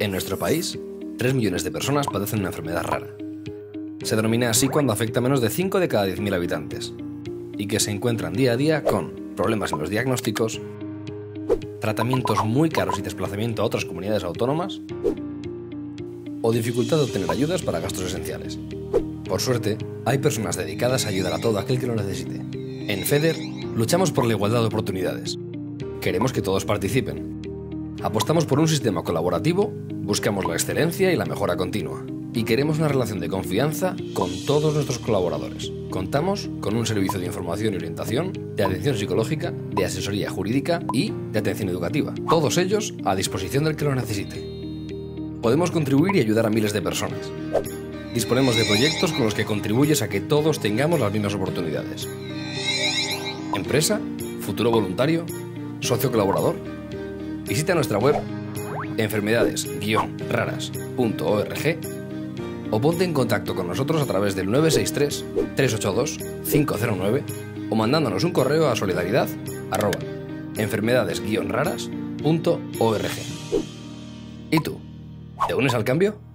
En nuestro país, 3 millones de personas padecen una enfermedad rara. Se denomina así cuando afecta a menos de 5 de cada 10.000 habitantes y que se encuentran día a día con problemas en los diagnósticos, tratamientos muy caros y desplazamiento a otras comunidades autónomas o dificultad de obtener ayudas para gastos esenciales. Por suerte, hay personas dedicadas a ayudar a todo aquel que lo necesite. En FEDER luchamos por la igualdad de oportunidades. Queremos que todos participen. Apostamos por un sistema colaborativo, buscamos la excelencia y la mejora continua. Y queremos una relación de confianza con todos nuestros colaboradores. Contamos con un servicio de información y orientación, de atención psicológica, de asesoría jurídica y de atención educativa. Todos ellos a disposición del que lo necesite. Podemos contribuir y ayudar a miles de personas. Disponemos de proyectos con los que contribuyes a que todos tengamos las mismas oportunidades. Empresa, futuro voluntario, socio colaborador. Visita nuestra web enfermedades-raras.org o ponte en contacto con nosotros a través del 963-382-509 o mandándonos un correo a solidaridad@enfermedades-raras.org. ¿Y tú? ¿Te unes al cambio?